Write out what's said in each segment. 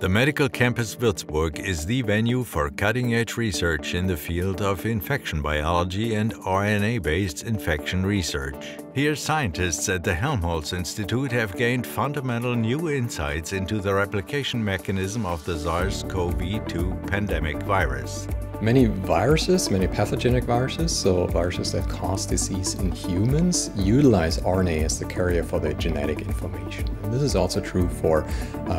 The medical campus Würzburg is the venue for cutting-edge research in the field of infection biology and RNA-based infection research. Here, scientists at the Helmholtz Institute have gained fundamental new insights into the replication mechanism of the SARS-CoV-2 pandemic virus. Many viruses, many pathogenic viruses, so viruses that cause disease in humans, utilize RNA as the carrier for their genetic information. And this is also true for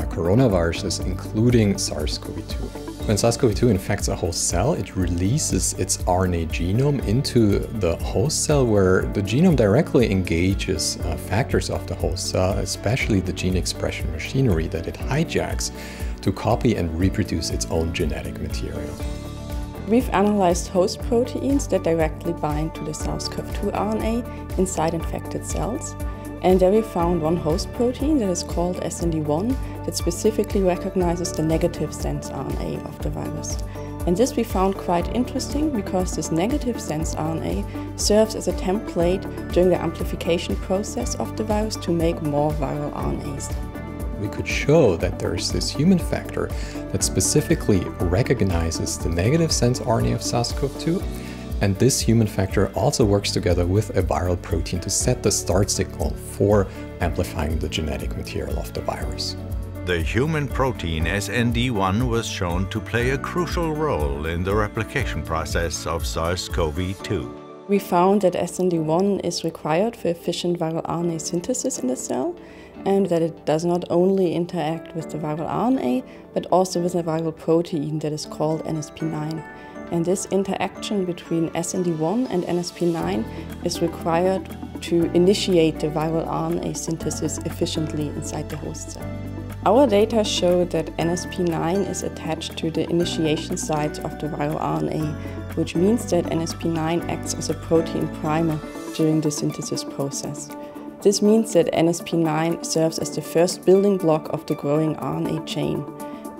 coronaviruses, including SARS-CoV-2. When SARS-CoV-2 infects a host cell, it releases its RNA genome into the host cell, where the genome directly engages factors of the host cell, especially the gene expression machinery that it hijacks to copy and reproduce its own genetic material. We've analyzed host proteins that directly bind to the SARS-CoV-2 RNA inside infected cells. And there we found one host protein that is called SND1 that specifically recognizes the negative sense RNA of the virus. And this we found quite interesting because this negative sense RNA serves as a template during the amplification process of the virus to make more viral RNAs. We could show that there's this human factor that specifically recognizes the negative sense RNA of SARS-CoV-2, and this human factor also works together with a viral protein to set the start signal for amplifying the genetic material of the virus. The human protein SND1 was shown to play a crucial role in the replication process of SARS-CoV-2. We found that SND1 is required for efficient viral RNA synthesis in the cell, and that it does not only interact with the viral RNA, but also with a viral protein that is called NSP9. And this interaction between SND1 and NSP9 is required to initiate the viral RNA synthesis efficiently inside the host cell. Our data show that NSP9 is attached to the initiation sites of the viral RNA, which means that NSP9 acts as a protein primer during the synthesis process. This means that NSP9 serves as the first building block of the growing RNA chain.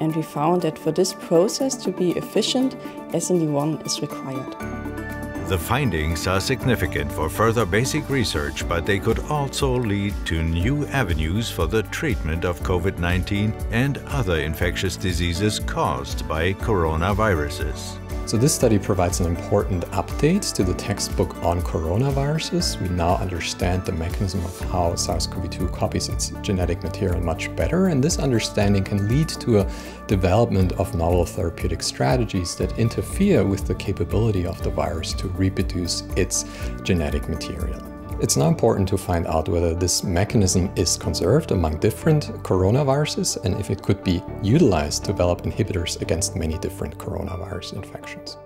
And we found that for this process to be efficient, SND1 is required. The findings are significant for further basic research, but they could also lead to new avenues for the treatment of COVID-19 and other infectious diseases caused by coronaviruses. So this study provides an important update to the textbook on coronaviruses. We now understand the mechanism of how SARS-CoV-2 copies its genetic material much better, and this understanding can lead to a development of novel therapeutic strategies that interfere with the capability of the virus to reproduce its genetic material. It's now important to find out whether this mechanism is conserved among different coronaviruses and if it could be utilized to develop inhibitors against many different coronavirus infections.